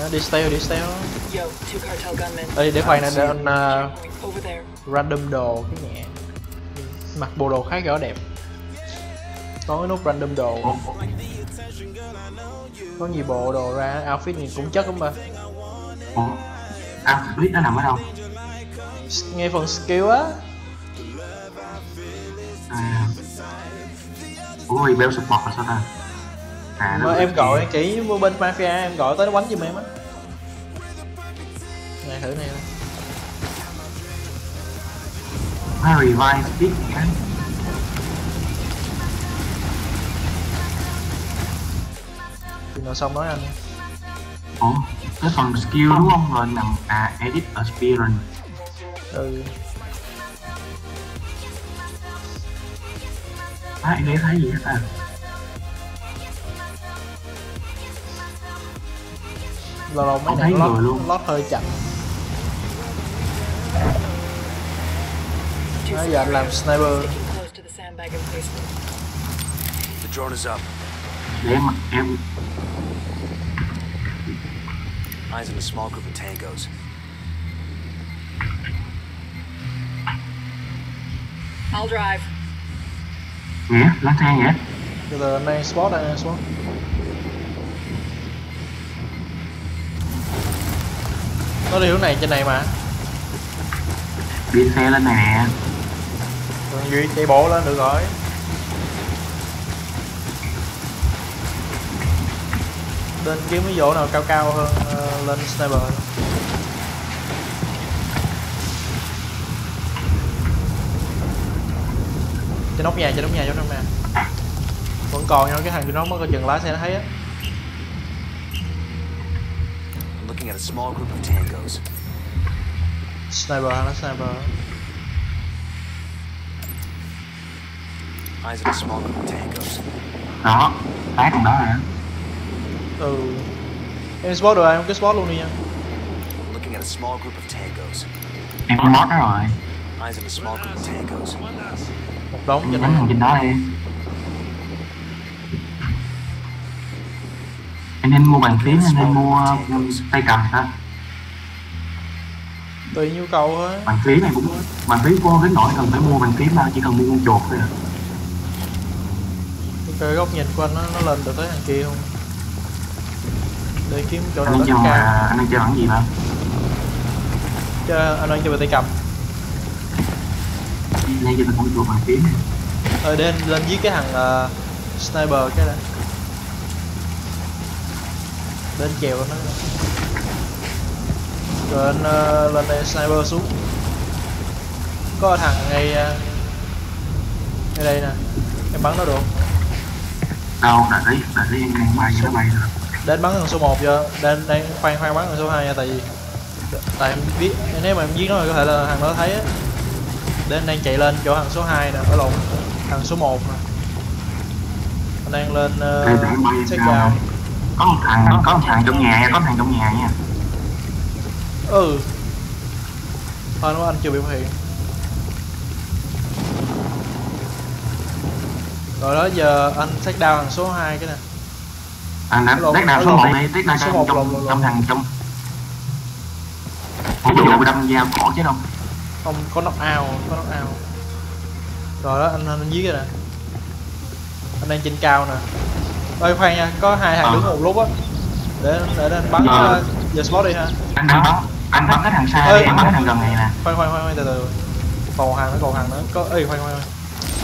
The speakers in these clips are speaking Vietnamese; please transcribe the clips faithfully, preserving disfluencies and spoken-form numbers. Đó, đi stealth, đi stealth. Ê, để khoan này, anh uh, random đồ cái nhẹ. Mặc bộ đồ khá rõ đẹp. Có cái nút random đồ. Có nhiều bộ đồ ra, outfit nhìn cũng chất lắm mà. Ủa? Outfit nó nằm ở đâu? Ngay phần skill á. À. Ủa, bell support là sao ta? À, mà em gọi chỉ vô bên mafia em gọi tới nó quánh giùm em á. Này thử này. Phải revive tiếp nha. Chừng nào xong nói anh. Ủa, tới phần skill đúng không? Rồi nằm à edit experience. Ừ. Ai nghe thấy gì hết à? Lâu lâu mấy này nó lót, lót hơi chậm. Bây giờ anh làm sniper. Để mà em I'll drive. Nghĩa, lái xe nghĩa. Từ từ anh đang spot, anh đang spot. Nó đi hướng này trên này mà. Đi xe lên này nè. Còn Duy chạy bộ lên được rồi. Lên kiếm cái vỗ nào cao cao hơn uh, lên sniper. Trên nóc nhà, trên nóc nhà, trên nóc nhà. Vẫn còn nhau cái thằng nó mất coi chừng lái xe nó thấy á. At a small group of tangos. Sniper, that's sniper. Eyes at a small group of tangos. Đó, lái còn đó hả? Ừ. Em spot rồi, em cứ spot luôn đi nha. Looking at a small group of tangos. Em có mod đó rồi. Eyes at a small group of tangos. Một đống trên đó. Trên đó đi. Anh nên mua bàn phím, anh nên mua tay cầm ta. Tùy nhu cầu thôi. Bàn phím này cũng bàn phím vô đến nỗi cần phải mua bàn phím đâu, chỉ cần mua con chuột thôi à. Cái góc nhìn của anh nó, nó lên được tới hàng kia không? Để kiếm chỗ nào đó cao. Anh đang chơi bằng gì vậy? Chơi anh đang chơi bằng tay cầm. Anh đang chơi bằng con chuột bàn phím. Ờ để anh lên giết cái thằng uh, sniper cái này. Lên chèo nó. Rồi anh uh, lên đây sniper xuống. Có thằng ngay uh, ngay đây nè. Em bắn nó được không? Đâu, đợi đấy, đợi đấy em đang bay cho nó bay rồi. Đến bắn thằng số một giờ, đang đang khoan khoan bắn thằng số hai nha, tại vì tại em biết nếu mà em giết nó thì có thể là thằng nó thấy á. Đến đang chạy lên chỗ thằng số hai nè, ở lộn thằng số một nè. Anh đang lên uh, check down. Có một thằng, có một thằng trong nhà, có một thằng trong nhà nha. Ừ. Thôi nó anh chưa biểu hiện. Rồi đó giờ anh take down thằng số hai cái nè. Anh à, take down số một đi, take down số một trong trong thằng trong. Không được đâu đâm dao cổ chứ đâu. Không có knock out, có knock out. Rồi đó anh anh giết rồi nè. Anh đang trên cao nè. Ôi khoan nha, có hai thằng à. Đứng một lúc á. Để để anh bắn giờ ừ. uh, spot đi ha. Anh bắn anh bắn cái thằng xa đi, em bắn cái thằng gần này nè. Khoan khoan khoan từ từ. Còn một hàng nữa, còn một hàng nữa. Có ê khoan khoan.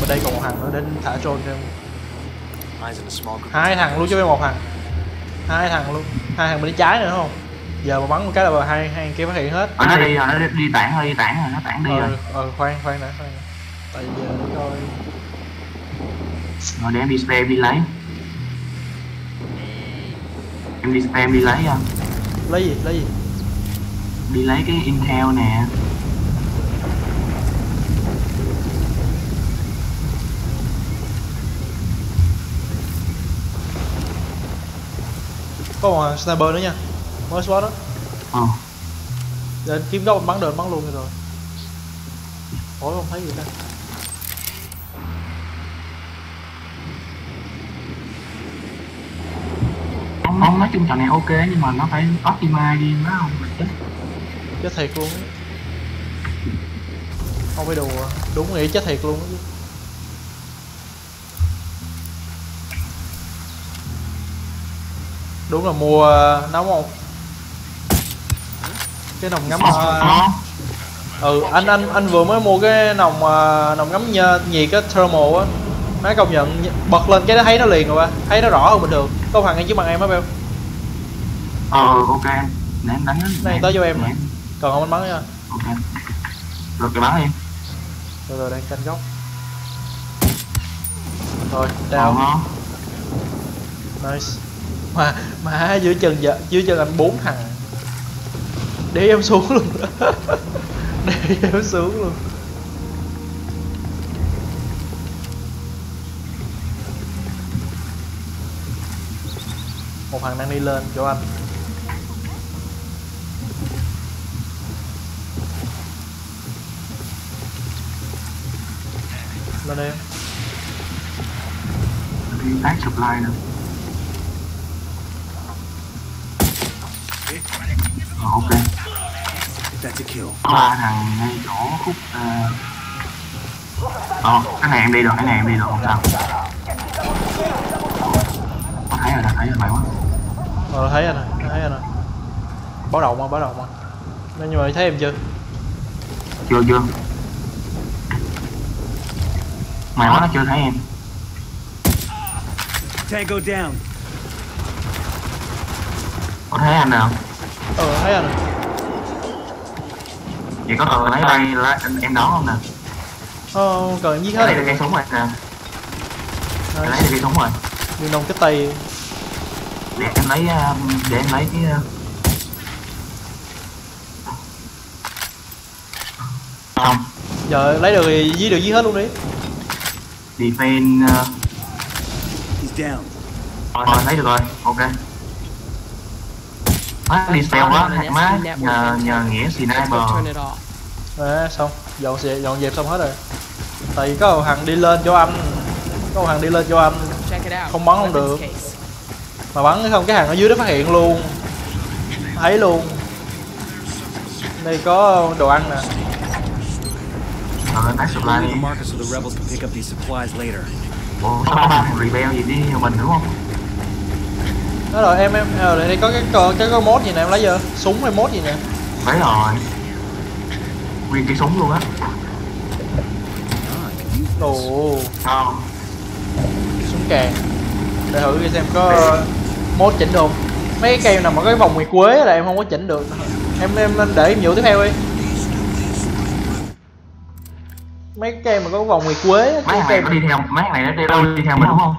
Bên đây còn một hàng nữa đến thả trôn cho em. Hai thằng luôn chứ với một thằng. Hai thằng luôn. Hai thằng bên trái nữa đúng không? Giờ mà bắn một cái là hai hai kia phát hiện hết. Ở nó đi rồi, nó đi, đi tản hơi đi tản rồi, nó tản đi ừ, rồi. Ờ ừ, khoan khoan đã khoan. Đã. Tại giờ để coi. Rồi để em đi spam đi lấy. Em đi spam đi lấy không? Lấy gì? Lấy gì? Đi lấy cái intel nè. Có một sniper nữa nha. Mới spot đó. Ờ. Để anh kiếm góc bắn được bắn luôn rồi. Ủa không thấy gì ta. món nói chung trò này ok nhưng mà nó phải optimize đi nó không mình chết chết thiệt luôn không phải đùa, đúng nghĩ chết thiệt luôn đó chứ. Đúng là mua nóng không cái nồng ngắm uh... ừ anh anh anh vừa mới mua cái nồng uh, nồng ngắm nhiệt cái thermal á, má công nhận bật lên cái đó thấy nó liền rồi ba, thấy nó rõ hơn bình thường. Có thằng ngay trước mặt em á beo. Ờ ok em, nè em đánh đây tới vô em nè, còn không anh bắn nha. Ok rồi cái bắn em rồi rồi đang canh góc rồi down. Nice mà mà dưới chân giờ dưới chân anh bốn thằng để em xuống luôn để em xuống luôn. Một thằng đang đi lên chỗ anh. Lên em. Đi tách supply nè. Ok. Ba thằng ngay chỗ khúc. Ờ, uh... cái này em đi rồi, cái này em đi rồi không sao. Có thấy rồi, thấy rồi mày quá. Ờ thấy anh rồi, thấy anh rồi. Báo động không, báo động không. Nên như vậy thấy em chưa? Chưa chưa. Mày quá nó chưa thấy em. Tango down. Có thấy anh nào? Ờ thấy anh rồi. Vậy có cần lấy đây là em đón không nè? Ờ cần giết hết. Lấy được cây súng rồi nè. Lấy được cây súng rồi. Nguyên đông cái tay. Để em lấy để em lấy cái không. Giờ lấy được thì giết được giết hết luôn đi. Defend. Rồi lấy được rồi, ok. Má đi spell quá, má nhờ, nhờ nghĩa sniper. Đấy, xong, dọn dẹp, dọn dẹp xong hết rồi. Tại vì có thằng đi lên cho anh. Có thằng đi lên cho anh. Không bắn không được. Mà bắn không, cái hàng ở dưới đó phát hiện luôn. Thấy luôn. Đây có đồ ăn nè. Ờ, lấy supply đi. Ủa, sao ba thằng rebel gì đi mình đúng không? Đó rồi em em ở đây có cái cái cái, cái mốt gì nè em lấy giờ súng hay mốt gì nè lấy rồi nguyên cái súng luôn á đồ sao súng càng để thử xem có mốt chỉnh được mấy cái cây nằm ở cái vòng nguyệt quế là em không có chỉnh được em em nên để em vụ tiếp theo đi mấy cái cây mà có vòng nguyệt quế mấy cây nó đi theo mấy này nó đi đâu đi theo mình đúng không.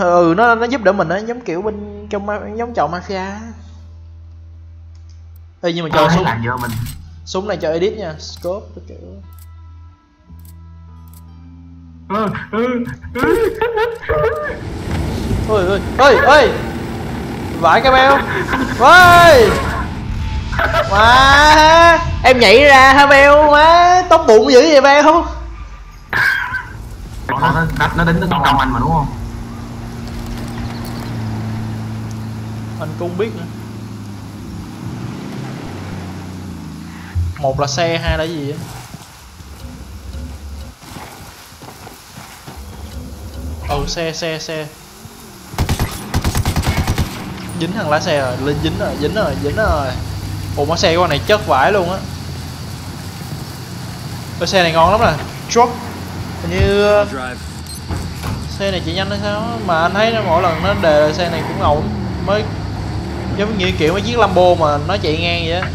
Ừ nó nó giúp đỡ mình á giống kiểu bên trong giống chọn mafia. Ê nhưng mà cho súng làm vô mình. Súng này cho edit nha, scope cái kiểu. Ôi ôi ôi ôi. Vãi cái beo. Ôi. Quá. Em nhảy ra hả beo quá, tốt bụng dữ vậy beo. Nó nó đến nó công anh mà đúng không? Anh cũng không biết nữa. Một là xe, hai là gì vậy? Ừ xe xe xe. Dính thằng lái xe rồi, lên dính rồi, dính rồi, dính rồi. Ủa mà xe của con này chất vãi luôn á. Cái xe này ngon lắm nè. Truck. Như xe này chỉ nhanh hay sao mà anh thấy mỗi lần nó đề xe này cũng ngầu mới. Giống như kiểu mấy chiếc Lambo mà nó chạy ngang vậy á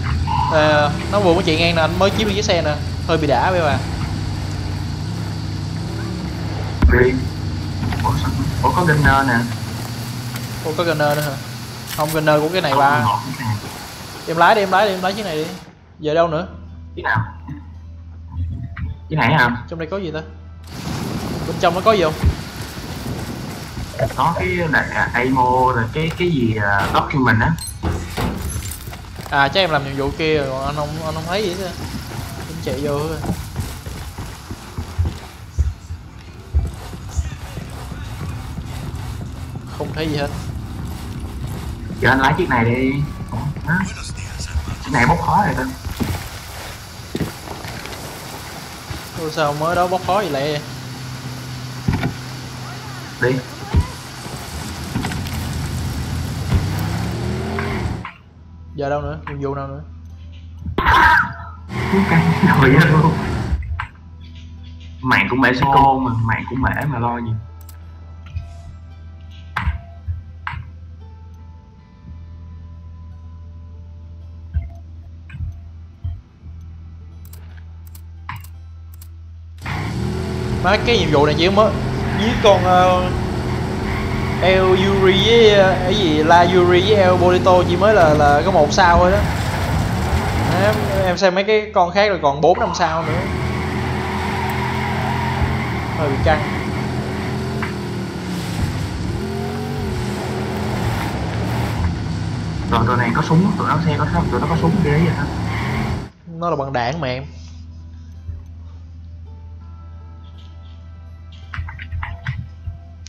à, nó vừa mới chạy ngang nè, anh mới chiếm được chiếc xe nè. Hơi bị đã bây bà. Ủa có gunner nè. Ủa có gunner nữa hả? Không gunner của cái này ba. Em lái đi, em lái đi, em lái chiếc này đi. Giờ đâu nữa? Chiếc nào? Chiếc này hả? Trong đây có gì ta? Bên trong nó có gì không? Có cái là a em o là cái cái gì uh, document á. À chắc em làm nhiệm vụ kia rồi, còn anh không anh không thấy gì hết. Anh chạy vô thôi. Không thấy gì hết. Giờ anh lái chiếc này đi. Ủa, hả? Chiếc này bốc khói rồi tên. Ủa sao mới đó bốc khói gì lẹ. Đi. Giờ đâu nữa, nhiệm vụ nào nữa? Cứu canh rồi á luôn. Mày cũng mẹ xe cô mà, mày cũng mẹ mà lo gì. Má cái nhiệm vụ này chỉ mới với con uh, El Yuri với uh, cái gì La Yuri với El Bolito chỉ mới là là có một sao thôi đó. Em, em xem mấy cái con khác rồi còn bốn năm sao nữa. Hơi bị căng. Rồi tụi này có súng, tụi nó xe có súng, tụi nó có súng ghê vậy hả? Nó là bằng đạn mà em.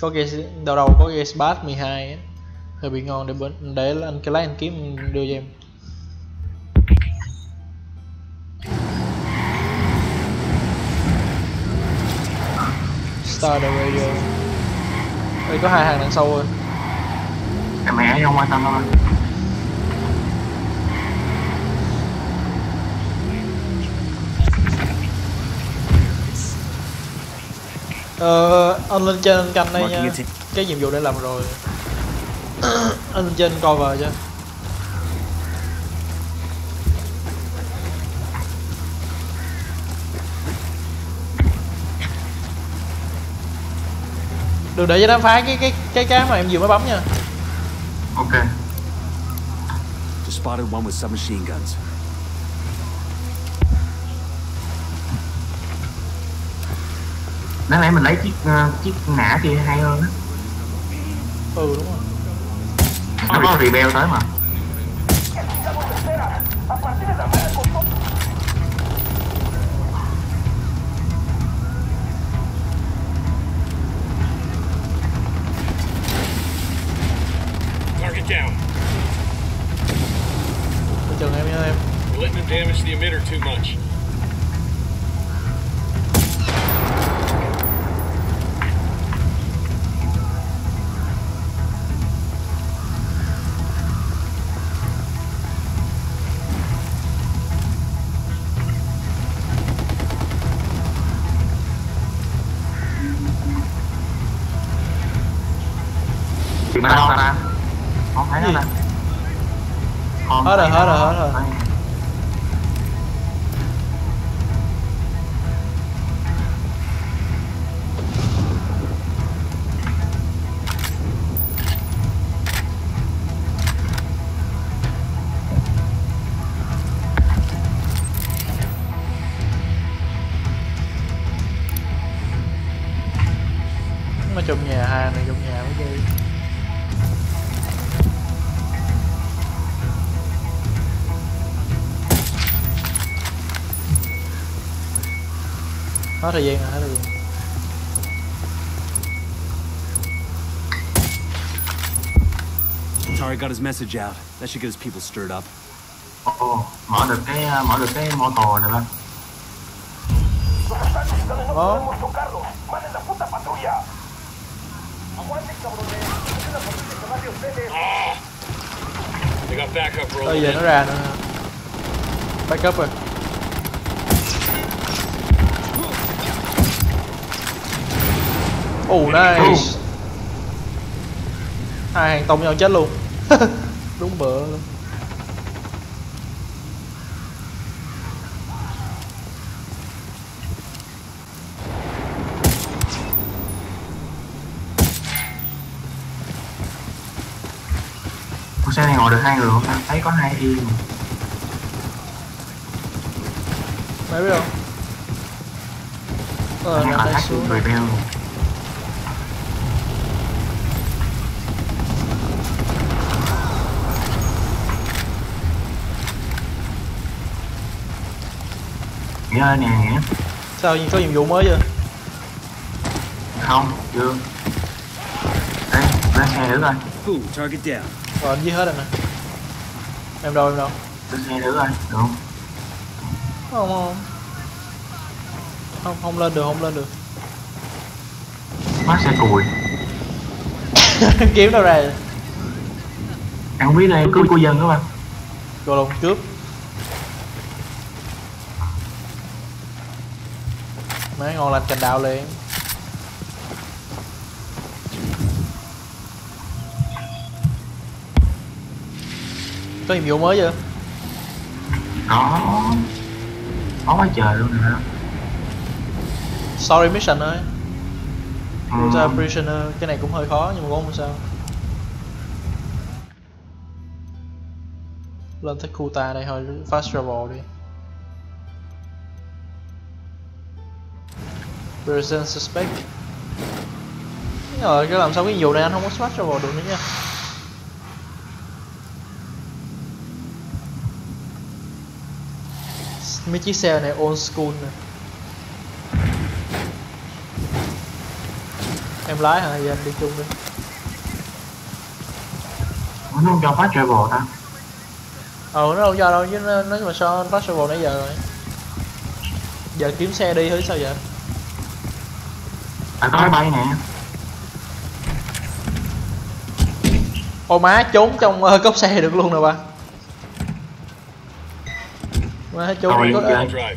Có gas đâu đâu có gas bass mười hai á. Hơi bị ngon để bên để anh cái lái anh kiếm đưa cho em. Start the radio. Đây có hai hàng đằng sau rồi. Cái mẹ không quan tâm đâu. Ờ, anh lên trên anh canh đây nha. Cái nhiệm vụ đã làm rồi. Anh lên trên cover cho. Đừng để cho nó phá cái cái cái cái mà em vừa mới bấm nha. Ok. Just spotted one with submachine guns. Đáng lẽ mình lấy chiếc uh, chiếc nã kia hay hơn á. Ừ đúng rồi. Nó có rebel tới mà. Chừng em nhớ em. Let them damage the emitter too much. Nó đâu ta? Không thấy nó nè. Hết rồi, hết rồi, hết rồi. Nó trong nhà ha, này trong nhà mới đi. Hết thời gian rồi, hết thời gian. Tari got his message out. That should get his people stirred up. Oh, mở được cái mở được cái motor này lên. Ồ. Bây giờ nó ra nữa. Backup rồi. Ồ, oh, nice. Hai hàng tông nhau chết luôn. Đúng bựa luôn. Con xe này ngồi được hai người không ta? Thấy có hai y mà. Mày biết không? Ờ, nó thấy xuống rồi. Nè nè. Sao có nhiệm vụ mới chưa? Không, chưa. Đây, ra xe nữa rồi. Ooh, target down. Rồi anh giết hết rồi nè. Em đâu, em đâu? Tôi xe nữa rồi, được không? Không, không. Không, không lên được, không lên được. Má xe cùi. Kiếm đâu ra vậy? Em không biết đây, cướp của dân đó anh. Rồi lộn cướp. Má ngon lành cành đào liền. Có nhiệm vụ mới chưa? Có. Có quá trời luôn nè. Sorry mission ơi. User prisoner, cái này cũng hơi khó nhưng mà cũng không sao. Lên tới khu ta đây thôi, fast travel đi. Present suspect. Rồi, cái làm sao cái vụ này anh không có fast travel được nữa nha. Mấy chiếc xe này old school nè. Em lái hả? Giờ em đi chung đi. Nó không cho fast travel ta. Ờ nó không cho đâu chứ nó, nó mà sao fast travel nãy giờ rồi. Giờ kiếm xe đi hứ sao vậy? À có máy bay nè. Ô má trốn trong uh, cốp xe được luôn nè ba. Má trốn trong cốp xe.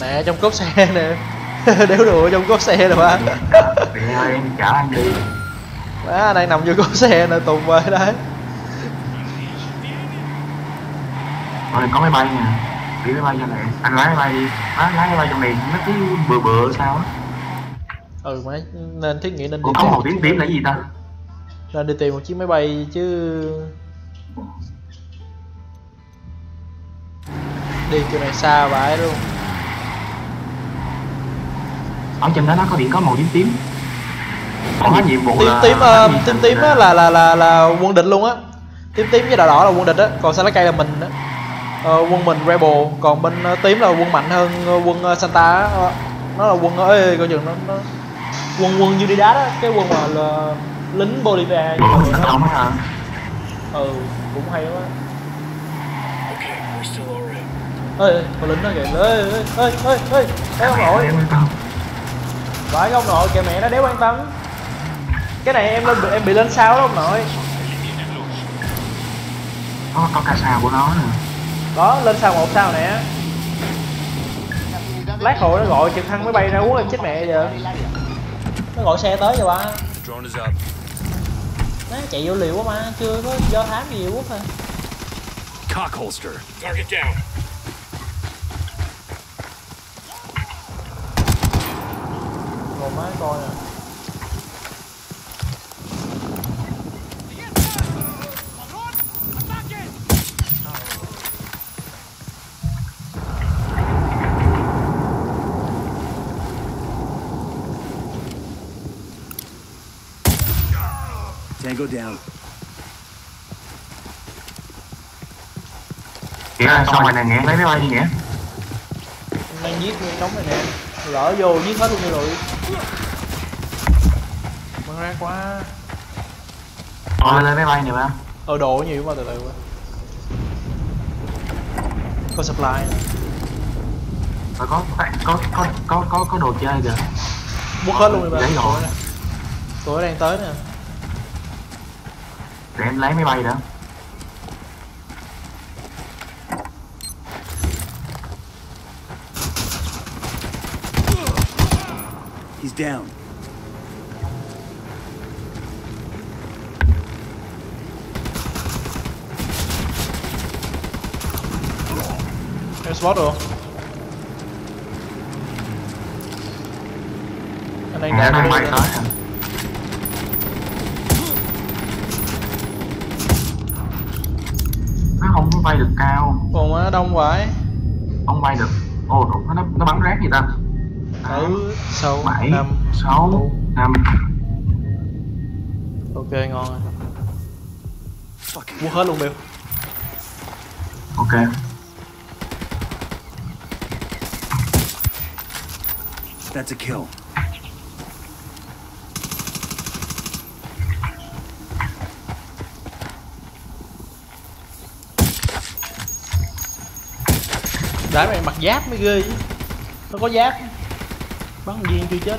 Nè trong cốp xe nè. Đéo đùa trong cốp xe rồi ba. Mẹ ơi em trả anh đi. Má đang nằm vô cốp xe nè tùng ơi đấy. Rồi có máy bay nè. Đi máy bay cho này. Anh lái máy bay đi. Má lái máy bay trong này nó cứ bừa bừa sao á. Ừ má nên thiết nghĩ nên đi. Ủa, có một tiếng tiếng là gì ta? Nên đi tìm một chiếc máy bay chứ. Đi chỗ này xa vãi luôn. Ở trên đó nó có điện có màu tím tím. Có nhiệm vụ tím là tím uh, tím tím, tím là, là, là là là quân địch luôn á. Tím tím với đỏ đỏ là quân địch á, còn xanh lá cây là mình á. Ờ, quân mình rebel, còn bên uh, tím là quân mạnh hơn uh, quân uh, Santa á. Uh, nó là quân ơi coi chừng nó, nó quân quân Unidas á, cái quân mà là lính Bolivia. Ừ, không hả? Ừ, cũng hay lắm á. Ê, con lính nó kìa. Ê, ê, ê, ê, đéo không nổi. Vãi không nổi, kìa mẹ nó đéo quan tâm. Cái này em lên em bị lên sao đó không nội. Có có ca sao của nó nè. Đó, lên sao một sao nè. Lát hồi nó gọi trực thăng máy bay ra uống em chết mẹ giờ. Nó gọi xe tới rồi ba. Nó chạy vô liều quá mà, chưa có do thám gì quốc hả. Cock holster. Target down. Rồi má coi nè. Go down. Nghĩa xong rồi nè, nghĩa lấy máy bay đi nghĩa. Đang giết nguyên đống này nè. Lỡ vô giết hết luôn rồi. Bắn ra quá. Rồi lên máy bay nè ba. Ờ đổ nhiều quá từ từ quá. Có supply nè. Có có có có có có đồ chơi kìa. Bút hết luôn rồi ba. Tụi đang tới nè. Để em lấy máy bay đã. He's down. Em spot rồi. Anh đang đá máy bay đó. Bay được cao. Còn nó đông vậy. Không bay được. Ồ oh, nó nó bắn rác gì ta? Ừ, sáu, bảy, năm, sáu, năm. Ok ngon rồi. Mua hết luôn Bill. Ok. That's a kill. Để mày mặc giáp mới ghê chứ. Nó có giáp. Bắn viên chưa chết.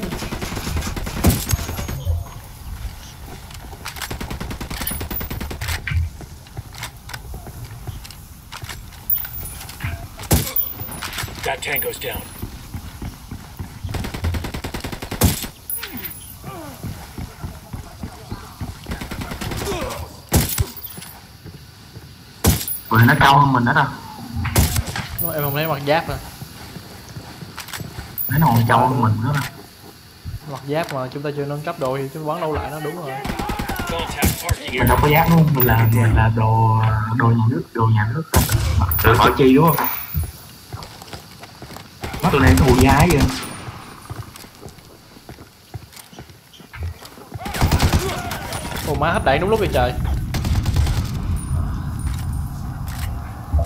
That tango's down. Ủa, nó cao hơn mình hết à? Em không lấy mặt giáp rồi. Nó còn cao hơn mình nữa. Mặt giáp mà chúng ta chưa nâng cấp đồ thì chúng bắn đâu lại nó đúng rồi. Mình đâu có giáp luôn, mình là mình là đồ đồ nhà nước, đồ nhà nước. Tự khỏi chi đúng không? Mắt tụi này thù giá vậy. Ồ má hết đạn đúng lúc vậy trời.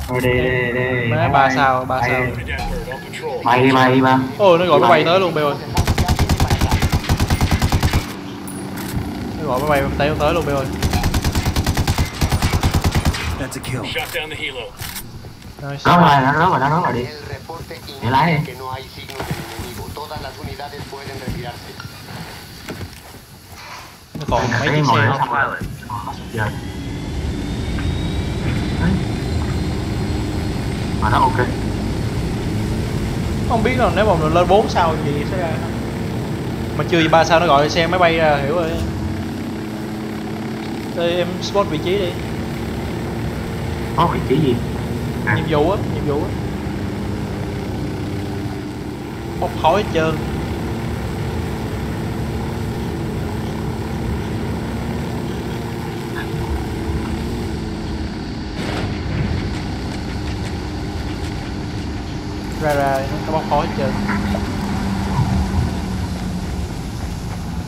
Rồi đi đi đi. Má ba sao, ba sao. Bay đi bay đi ba. Ôi nó gọi máy bay tới luôn Beo ơi. Nó gọi máy bay tới tới luôn Beo ơi. That's a kill. Shut down the helo. Rồi nó rớt rồi, nó rớt rồi đi. Để lái đi. Nó còn mấy chiếc xe không? Dạ. Mà nó ok. Không biết là nếu mà mình lên bốn sao thì gì sẽ ra. Mà chưa gì ba sao nó gọi xe máy bay ra hiểu rồi. Đây em spot vị trí đi. Có vị trí gì? À. Nhiệm vụ á, nhiệm vụ á. Bốc khói hết trơn. Ra ra, nó bốc khói hết trơn.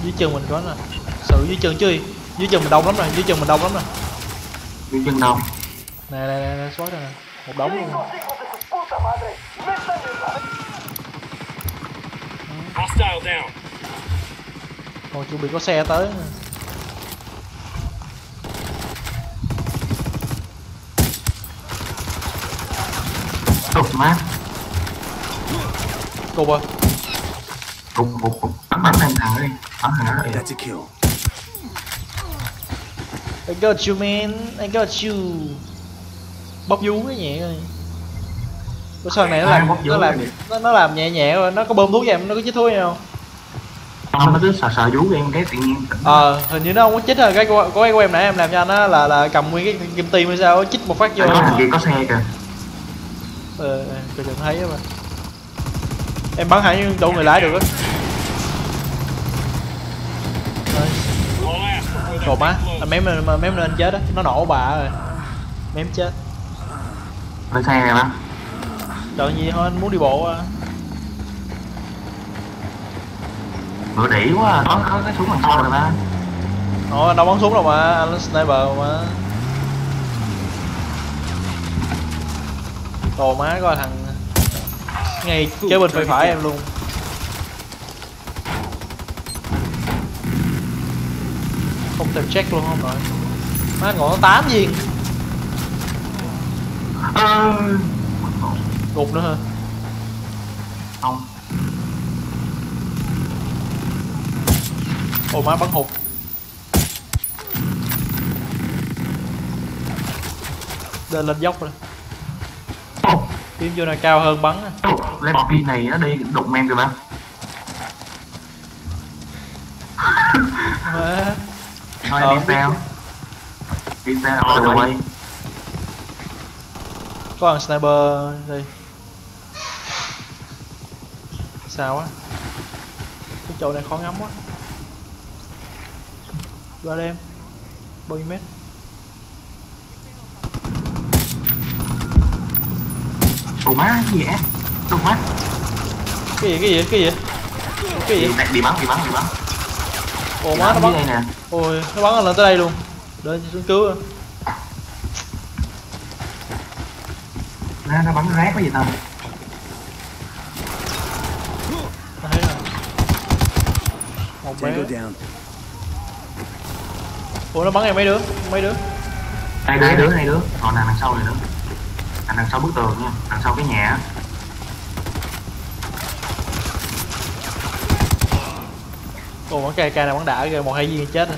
Dưới chân mình có nè. Sự dưới chân chứ gì? Dưới chân mình đông lắm rồi, dưới chân mình đông lắm rồi. Dưới chân đông. Nè nè nè, nè xóa ra nè. Một đống luôn. Còn chuẩn bị có xe tới. Cục má. Cục à? Cục cục cục. Bắn bắn thằng thằng đi. Bắn thằng đó đi. I got you man, I got you. Bóp vú cái nhẹ thôi. Cái sơn này nó làm nó làm nó, nó làm nhẹ nhẹ rồi, nó có bơm thuốc vậy, nó có chích thuốc gì không? Không, nó cứ sờ sờ vú em cái tự nhiên. Ờ, hình như nó không có chích rồi, cái của, của, của em nãy em làm cho anh á là là cầm nguyên cái kim tim hay sao, chích một phát vô. Nó làm gì có xe kìa. Ờ, tôi chẳng thấy mà. Em bắn hãy đủ người lái được á. Rồi má, mém mém lên chết á, nó nổ bà rồi. Mém chết. Lên xe này má. Trời gì thôi, anh muốn đi bộ à. Bữa đỉ quá à, nó có cái súng đằng sau rồi má. Ồ, anh đâu bắn súng đâu mà, anh là sniper mà. Đồ má coi thằng ngay kế bên phải phải em luôn. Không tìm check luôn không rồi. Má ngồi nó tám viên. À... gục nữa hả? Không. Ôi má bắn hụt. Lên lên dốc rồi. Kiếm vô này cao hơn bắn. Lấy bọc pin này nó đi đụng em rồi mà. Thôi em đi sao? Đi sao? All the way. Có thằng sniper đi. Sao á? Cái chỗ này khó ngắm quá. Ra đây em. Bao nhiêu mét? Đồ má gì vậy? Đồ má. Cái gì cái gì cái gì? Cái gì? Bị bắn bị bắn bị bắn. Ồ má nó bắn. Ôi nó bắn lên tới đây luôn. Để xuống cứu. Nó bắn rác cái gì ta? Thấy rồi. Một bé. Ủa nó bắn em mấy đứa? Mấy đứa? Hai đứa, hai đứa. Còn đằng đằng sau này nữa. Đằng đằng sau bức tường nha, đằng sau cái nhà. Ủa bắn ca ca này bắn đã kìa, một hai viên chết rồi.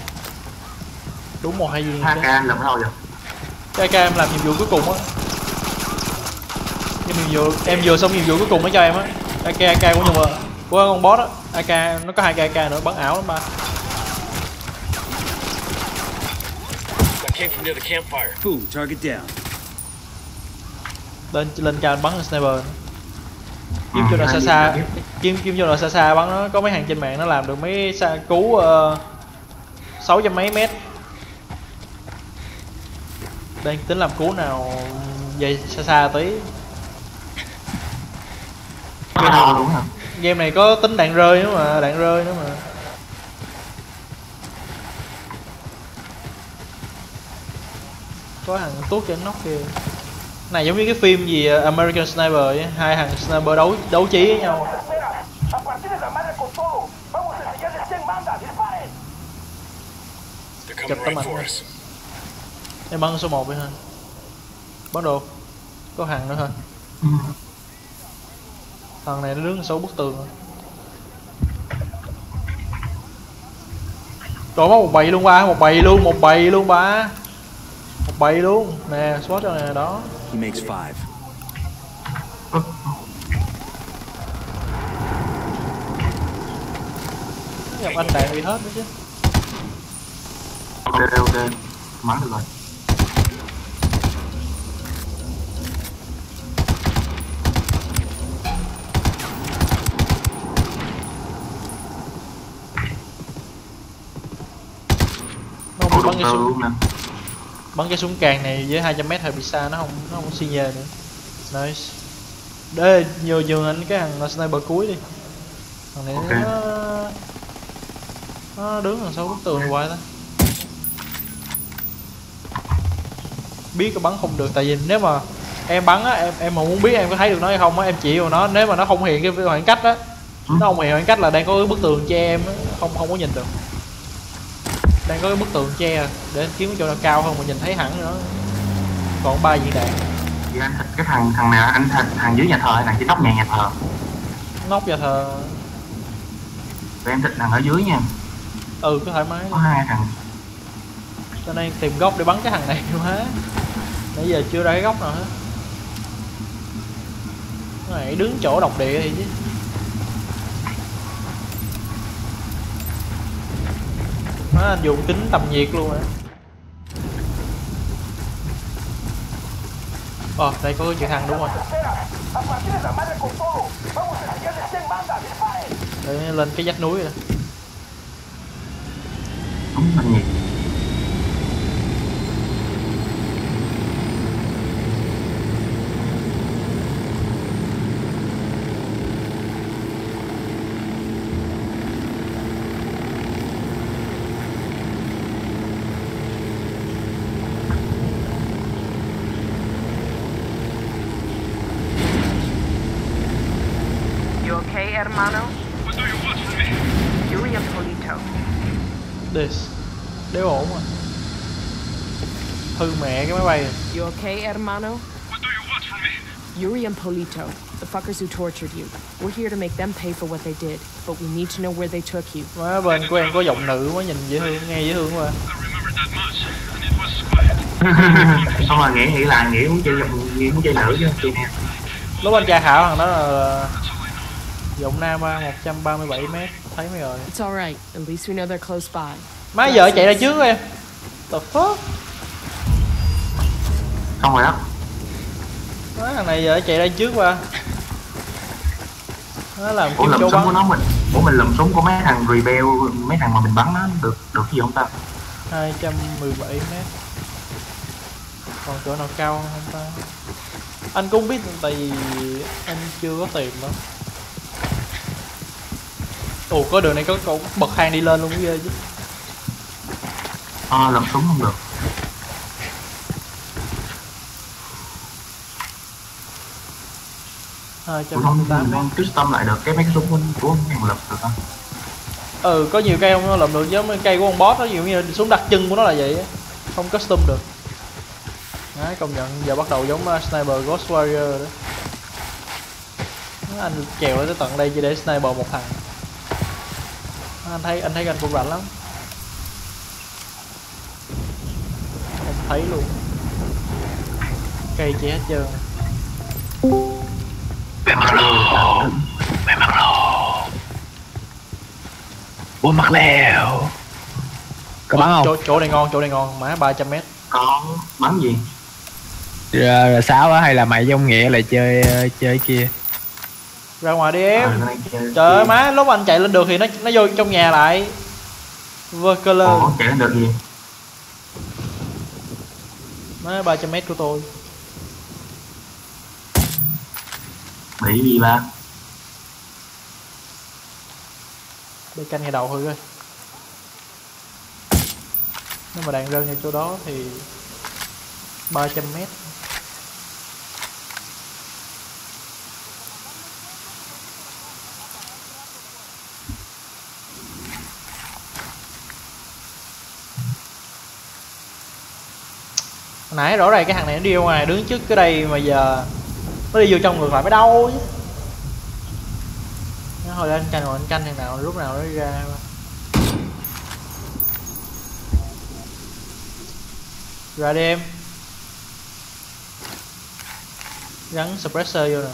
Đúng một hai viên. ca ca em làm đâu vậy? ca ca em làm nhiệm vụ cuối cùng á. Em vừa em vừa xong nhiệm vụ cuối cùng mới cho em á. a ca a ca của nhưng mà của con boss á. a ca nó có hai ca ca nữa, bắn ảo lắm ba. Lên lên cao bắn sniper. Kiếm vô nào xa xa, kiếm kiếm vô nào xa xa bắn nó. Có mấy hàng trên mạng nó làm được mấy xa cứu uh, sáu trăm mấy mét. Đang tính làm cứu nào về xa xa tí. Game này có tính đạn rơi nữa mà, đạn rơi nữa mà. Có thằng tuốt trên nóc kìa. Này giống như cái phim gì American Sniper ấy. Hai thằng sniper đấu đấu trí với nhau. Chụp tấm ảnh. Em bắn số một vậy hả? Bắn đồ. Có hàng nữa hả? Thằng này nó đứng xấu bức tường. Trời mất một bầy luôn ba, một bầy luôn, một bầy luôn ba. Một bầy luôn. Nè, swat cho nè, đó. He makes five. Gặp anh đạn bị hết nữa chứ. Ok ok. Mắn được rồi. Bắn cái súng, bắn cái súng càng này với hai trăm mét hơi bị xa, nó không nó không xuyên về nữa. Nice. Để vô giường anh cái thằng sniper cuối đi. Thằng này okay. nó nó đứng đằng sau bức tường hoài ta. Biết bắn không được tại vì nếu mà em bắn á, em em mà muốn biết em có thấy được nó hay không á, em chỉ vào nó, nếu mà nó không hiện cái khoảng cách á, nó không hiện khoảng cách là đang có bức tường che em á, không không có nhìn được. Đang có cái bức tường che để kiếm cái chỗ nào cao hơn mà nhìn thấy hẳn nữa. Còn ba viên đạn. Vậy anh thịt cái thằng thằng nào anh thịt thằng dưới nhà thờ, thằng dưới nóc nhà nhà thờ. Nóc nhà thờ. Vậy em thịt thằng ở dưới nha. Ừ cứ thoải mái. Có hai thằng. Cho nên tìm góc để bắn cái thằng này luôn hết. Nãy giờ chưa ra cái góc nào hết. Cái này đứng chỗ độc địa thì chứ. Má anh dùng kính tầm nhiệt luôn á. Ờ, đây có chữ thằng đúng rồi. Để lên cái vách núi rồi. Đều ổn rồi. Hư mẹ cái máy bay này. You okay, hermano? What do you want from me? Yuri and Polito, the fuckers who tortured you. We're here to make them pay for what they did, but we need to know where they took you. Quá bên của em có giọng nữ quá, nhìn dễ thương, nghe dễ thương quá. Xong rồi nghĩ nghĩ lại nghĩ muốn chơi giọng nghĩ muốn chơi nữ chứ. Lúc anh tra khảo thằng đó là giọng nam một trăm ba mươi bảy mét, thấy mấy rồi. It's alright, at least we know they're close by. Má vợ chạy ra trước em. The fuck. Không rồi đó. Má thằng này vợ chạy ra trước qua. Nó làm kiếm chỗ bắn của nó mình. Bố mình lùm súng của mấy thằng rebel, mấy thằng mà mình bắn nó được được gì không ta? hai trăm mười bảy mét. Còn chỗ nào cao không ta? Anh cũng biết tại vì anh chưa có tìm đó. Ồ có đường này có cậu bật hang đi lên luôn ghê chứ. À, làm súng không được. hai trăm tám mươi tám con cứ tâm lại được cái mấy cái súng của ông mình lượm được không? Ừ, có nhiều cây không lượm được giống như cây của con boss đó, nhiều như súng đặc trưng của nó là vậy á, không custom được. Đấy, công nhận giờ bắt đầu giống sniper Ghost Warrior đó. Anh chèo tới tận đây chỉ để sniper một thằng. anh thấy anh thấy gần vùng rảnh lắm, không thấy luôn, cây che hết trơn. Mày mặc lồ, mày mặc lồ, bố mặc lèo. Có bắn không? Chỗ, chỗ này ngon, chỗ này ngon, má ba trăm mét. Có bắn gì? R sáu á hay là mày với ông Nghĩa lại chơi chơi kia? Ra ngoài đi em. À, trời ơi má, lúc anh chạy lên được thì nó nó vô trong nhà lại. Vơ cơ lơ. Ủa, chạy lên được gì? Má ba trăm mét của tôi. Bị gì ba? Để canh ngay đầu hư rồi. Nếu mà đạn rơi ngay chỗ đó thì ba trăm mét. Hồi nãy rõ ràng cái thằng này nó đi ra ngoài đứng trước cái đây mà giờ nó đi vô trong ngược lại mới đâu chứ. Nó hồi lên canh rồi anh canh thằng nào lúc nào nó đi ra. Ra đi em. Gắn suppressor vô nè.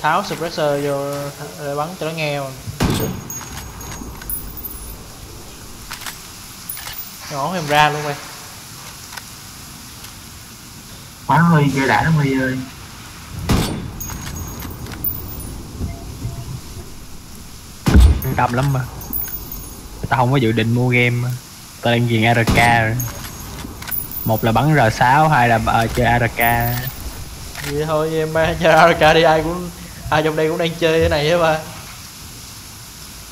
Tháo suppressor vô để bắn cho nó nghe rồi. Ngõ em ra luôn mày. Quá hơi ghê đã lắm mày ơi. Cầm lắm mà. Tao không có dự định mua game mà. Tao đang ghiền a rờ ca rồi. Một là bắn R sáu, hai là uh, chơi a rờ ca. Vậy thôi em ba chơi a rờ ca đi, ai cũng ai trong đây cũng đang chơi cái này á ba.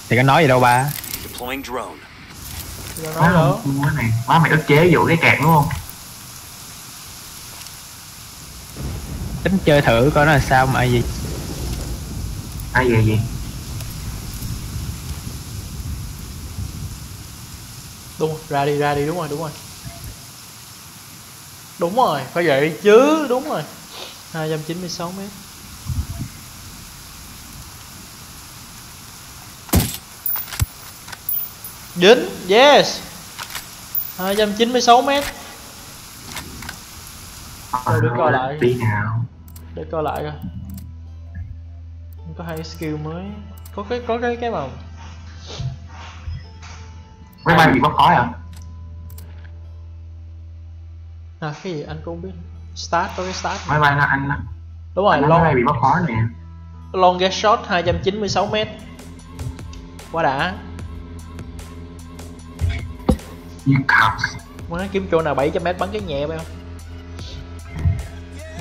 Thì có nói gì đâu ba. Deploying drone. Nói đâu. Má mày ức chế vụ cái kẹt đúng không? Tính chơi thử coi nó là sao mà ai gì. Ai gì gì? Đúng rồi, ra đi ra đi đúng rồi đúng rồi. Đúng rồi, phải vậy chứ, đúng rồi. Hai trăm chín mươi sáu mét. Dính, yes. Hai trăm chín mươi sáu mét. Thôi để coi lại. Để coi lại coi. Có hai skill mới. Có cái có cái cái mà. Mấy bài bị quá khó hả? À, cái gì anh cũng không biết. Start có cái start. Máy bay nó anh đó. Đúng rồi, long này bị mất khó nè. Long get shot hai trăm chín mươi sáu mét. Quá đã. Má kiếm chỗ nào bảy trăm mét bắn cái nhẹ phải không?